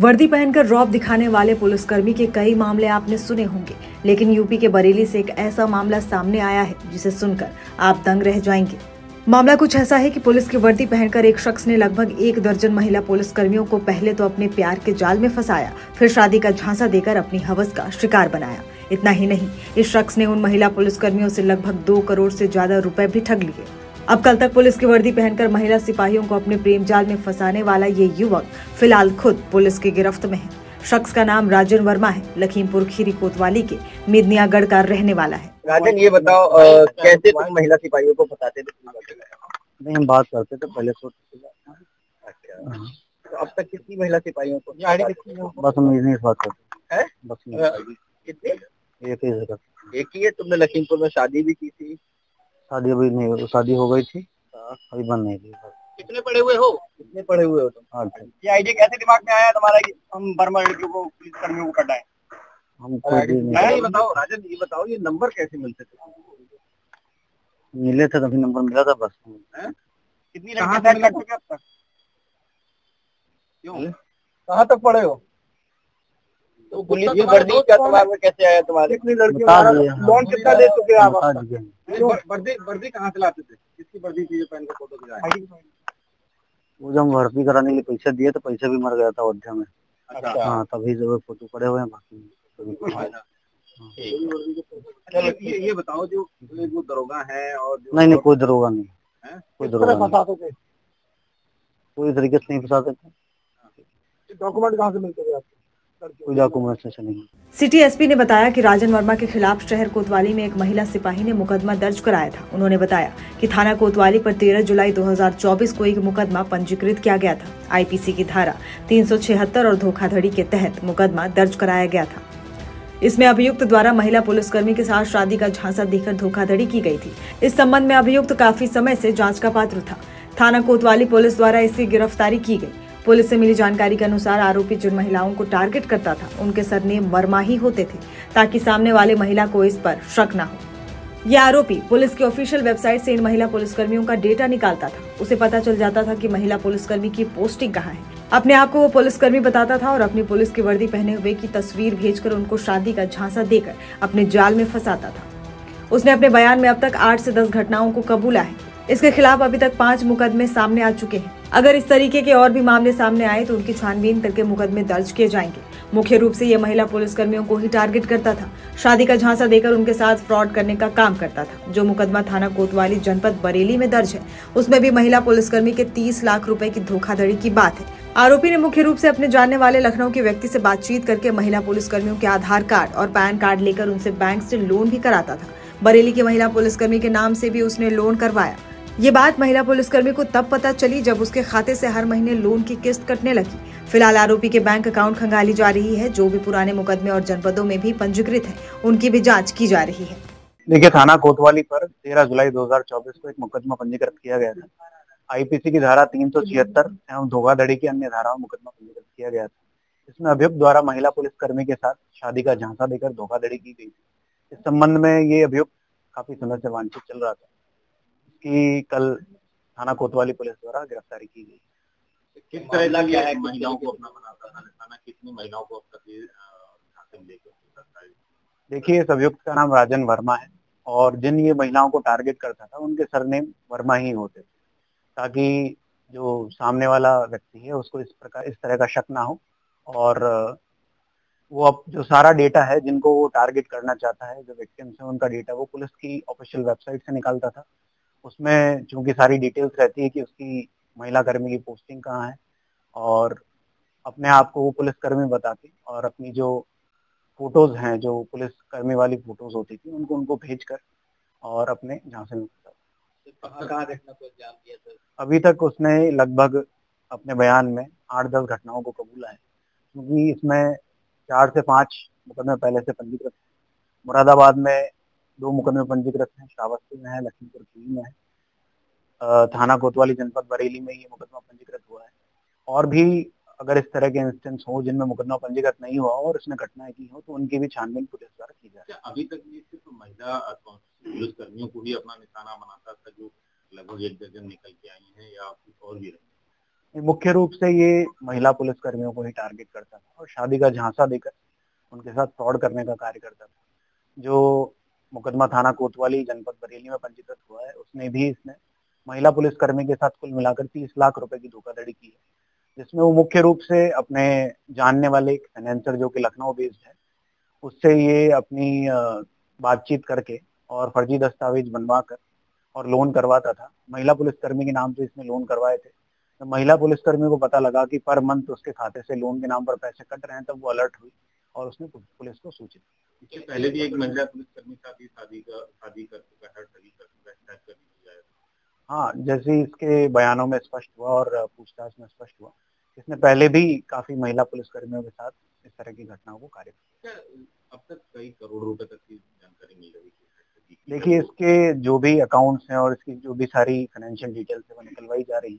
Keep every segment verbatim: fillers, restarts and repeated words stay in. वर्दी पहनकर रौब दिखाने वाले पुलिसकर्मी के कई मामले आपने सुने होंगे, लेकिन यूपी के बरेली से एक ऐसा मामला सामने आया है जिसे सुनकर आप दंग रह जाएंगे। मामला कुछ ऐसा है कि पुलिस की वर्दी पहनकर एक शख्स ने लगभग एक दर्जन महिला पुलिसकर्मियों को पहले तो अपने प्यार के जाल में फंसाया, फिर शादी का झांसा देकर अपनी हवस का शिकार बनाया। इतना ही नहीं, इस शख्स ने उन महिला पुलिसकर्मियों से लगभग दो करोड़ से ज्यादा रुपए भी ठग लिए। अब कल तक पुलिस की वर्दी पहनकर महिला सिपाहियों को अपने प्रेम जाल में फंसाने वाला ये युवक फिलहाल खुद पुलिस की गिरफ्त में है। शख्स का नाम राजन वर्मा है, लखीमपुर खीरी कोतवाली के मेदनियागढ़ का रहने वाला है। राजन, ये बताओ आ, कैसे तुम महिला सिपाहियों को फंसाते थे? हम बात करते थे पहले। अच्छा, अब तक कितनी महिला सिपाहियों को? बस हम इतनी बात करते। बस कितनी? एक ही। एक ही है। तुमने लखीमपुर में शादी भी की थी? शादी अभी नहीं, शादी हो गई थी, अभी बंद नहीं थी। कितने पढ़े हुए हो? कितने पढ़े हुए हो तुम? ये आइडिया कैसे दिमाग में आया तुम्हारा कि हम बर्मा लड़कियों को पुलिस कर्मियों को कटाएं? हमको ये बताओ राजन, ये बताओ ये नंबर कैसे मिलते थे? मिले थे तभी नंबर मिला था बस। कितनी कहाँ तक पढ़े हो? तो पुलिस की वर्दी क्या तुम्हारे कैसे आया? तुम्हारे कितनी लड़कियों लोन कितना दे चुके आप? वर्दी वर्दी कहाँ से लाते थे? किसकी वर्दी थी पहन के फोटो खिंचाए? वो जब भर्ती कराने के लिए पैसा दिए तो पैसा भी मर गया था अयोध्या में। अच्छा, हाँ, तभी जो फोटो पड़े हुए हैं बाकी। ये बताओ जो जो दरोगा है और नहीं नहीं कोई दरोगा नहीं, कोई दरोगा कोई तरीके से नहीं फंसाते थे। डॉक्यूमेंट कहाँ से मिलते थे आपको? सिटी एसपी ने बताया कि राजन वर्मा के खिलाफ शहर कोतवाली में एक महिला सिपाही ने मुकदमा दर्ज कराया था। उन्होंने बताया कि थाना कोतवाली पर तेरह जुलाई दो हजार चौबीस को एक मुकदमा पंजीकृत किया गया था। आईपीसी की धारा तीन सौ छिहत्तर और धोखाधड़ी के तहत मुकदमा दर्ज कराया गया था। इसमें अभियुक्त द्वारा महिला पुलिसकर्मी के साथ शादी का झांसा देकर धोखाधड़ी की गयी थी। इस संबंध में अभियुक्त काफी समय से जाँच का पात्र था। थाना कोतवाली पुलिस द्वारा इसकी गिरफ्तारी की गयी। पुलिस से मिली जानकारी के अनुसार आरोपी जिन महिलाओं को टारगेट करता था उनके सरनेम वर्मा ही होते थे, ताकि सामने वाले महिला को इस पर शक न हो। यह आरोपी पुलिस की ऑफिशियल वेबसाइट से इन महिला पुलिसकर्मियों का डेटा निकालता था। उसे पता चल जाता था कि महिला पुलिसकर्मी की पोस्टिंग कहाँ है। अपने आप को वो पुलिसकर्मी बताता था और अपनी पुलिस की वर्दी पहने हुए की तस्वीर भेजकर उनको शादी का झांसा देकर अपने जाल में फंसाता था। उसने अपने बयान में अब तक आठ से दस घटनाओं को कबूला है। इसके खिलाफ अभी तक पांच मुकदमे सामने आ चुके हैं। अगर इस तरीके के और भी मामले सामने आए तो उनकी छानबीन करके मुकदमे दर्ज किए जाएंगे। मुख्य रूप से ये महिला पुलिसकर्मियों को ही टारगेट करता था, शादी का झांसा देकर उनके साथ फ्रॉड करने का काम करता था। जो मुकदमा थाना कोतवाली जनपद बरेली में दर्ज है उसमें भी महिला पुलिसकर्मी के तीस लाख रुपए की धोखाधड़ी की बात है। आरोपी ने मुख्य रूप से अपने जानने वाले लखनऊ के व्यक्ति से बातचीत करके महिला पुलिसकर्मियों के आधार कार्ड और पैन कार्ड लेकर उनसे बैंक से लोन भी कराता था। बरेली की महिला पुलिसकर्मी के नाम से भी उसने लोन करवाया। ये बात महिला पुलिसकर्मी को तब पता चली जब उसके खाते से हर महीने लोन की किस्त कटने लगी। फिलहाल आरोपी के बैंक अकाउंट खंगाली जा रही है। जो भी पुराने मुकदमे और जनपदों में भी पंजीकृत हैं, उनकी भी जांच की जा रही है। देखिए, थाना कोतवाली पर तेरह जुलाई दो हजार चौबीस को एक मुकदमा पंजीकृत किया गया था। आईपीसी की धारा तीन सौ छिहत्तर एवं धोखाधड़ी की अन्य धाराओं में मुकदमा पंजीकृत किया गया था। इसमें अभियुक्त द्वारा महिला पुलिसकर्मी के साथ शादी का झांसा देकर धोखाधड़ी की गई थी। इस संबंध में ये अभियुक्त काफी समय से वांछित चल रहा था कि कल थाना कोतवाली पुलिस द्वारा गिरफ्तारी की गई। किस तरह लिया है महिलाओं को अपना बनाता था? थाना कितनी महिलाओं को अब तक ये झांसे में लेकर गिरफ्तार किया? देखिए, इस अभियुक्त का नाम राजन वर्मा है और जिन ये महिलाओं को टारगेट करता था उनके सरनेम वर्मा ही होते थे, ताकि जो सामने वाला व्यक्ति है उसको इस प्रकार इस तरह का शक ना हो। और वो अब जो सारा डेटा है जिनको वो टारगेट करना चाहता है, जो विक्टिम्स है उनका डेटा वो पुलिस की ऑफिशियल वेबसाइट से निकालता था। उसमें चूंकि सारी डिटेल्स रहती है कि उसकी महिला कर्मी की पोस्टिंग कहाँ है और अपने आप को वो पुलिसकर्मी बताती और अपनी जो फोटोज हैं, जो पुलिसकर्मी वाली फोटोज होती थी, उनको उनको भेजकर और अपने झांसे में अभी तक उसने लगभग अपने बयान में आठ दस घटनाओं को कबूला है। क्योंकि इसमें चार से पाँच मुकदमे पहले से पंजीकृत हैं। मुरादाबाद में दो मुकदमे पंजीकृत हैं, श्रावस्ती में है, लखीमपुर खीरी में है। थाना कोतवाली जनपद बरेली में ये मुकदमा पंजीकृत हुआ है। और भी अगर इस तरह के इंस्टेंस हो जिनमें मुकदमा पंजीकृत नहीं हुआ और इसमें घटनाएं की हो तो उनकी भी छानबीन पुलिस द्वारा की जा रही है। अभी तक ये सिर्फ महिला पुलिसकर्मियों को ही अपना निशाना बनाता था, जो लगभग एक दर्जन निकल के आई है या कुछ और भी? मुख्य रूप से ये महिला पुलिसकर्मियों को ही टारगेट करता था और शादी का झांसा देकर उनके साथ फ्रॉड करने का कार्य करता था। जो मुकदमा थाना कोतवाली जनपद बरेली में पंजीकृत हुआ है, उसमें भी इसने महिला पुलिसकर्मी के साथ कुल मिलाकर तीस लाख रुपए की धोखाधड़ी की है, जिसमें वो मुख्य रूप से अपने जानने वाले एक फाइनेंसर जो कि लखनऊ बेस्ड है, उससे ये अपनी बातचीत करके और फर्जी दस्तावेज बनवा कर और लोन करवाता था। महिला पुलिसकर्मी के नाम से इसने लोन करवाए थे। तो महिला पुलिसकर्मी को पता लगा कि पर मंथ उसके खाते से लोन के नाम पर पैसे कट रहे हैं, तब वो अलर्ट हुई और उसने पुलिस को सूचित किया। इससे पहले भी एक महिला पुलिसकर्मी था कि शादी का शादी कर चुका है, ठगी कर चुका है, स्टैक कर दिया है। हाँ, जैसे इसके बयानों में स्पष्ट हुआ और पूछताछ में स्पष्ट हुआ, इसने पहले भी काफी महिला पुलिसकर्मियों के साथ इस तरह की घटनाओं को कार्य किया। अब तक कई करोड़ रुपए तक की जानकारी मिल रही है। देखिए, इसके जो भी अकाउंट्स हैं और इसकी जो भी सारी फाइनेंशियल डिटेल्स है वो निकलवाई जा रही है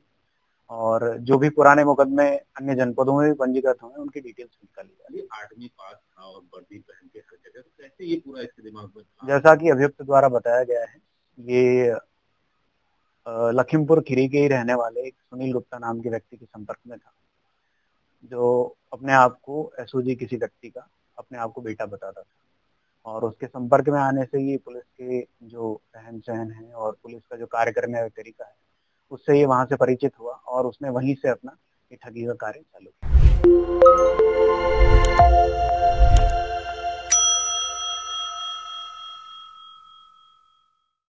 और जो भी पुराने मुकदमे अन्य जनपदों में पंजीकृत हुए हैं उनकी डिटेल्स निकाली जा रही है। आदमी पास था और वर्दी पहन के हर जगह, तो कैसे ये पूरा इसके दिमाग में था? जैसा कि अभियुक्त द्वारा बताया गया है, ये लखीमपुर खीरी के ही रहने वाले एक सुनील गुप्ता नाम के व्यक्ति के संपर्क में था, जो अपने आप को एसओजी किसी व्यक्ति का अपने आप को बेटा बताता था और उसके संपर्क में आने से ये पुलिस के जो रहन सहन है और पुलिस का जो कार्य करने का तरीका है उससे ये वहाँ से परिचित हुआ और उसने वहीं से अपना ये ठगी का कार्य चालू किया।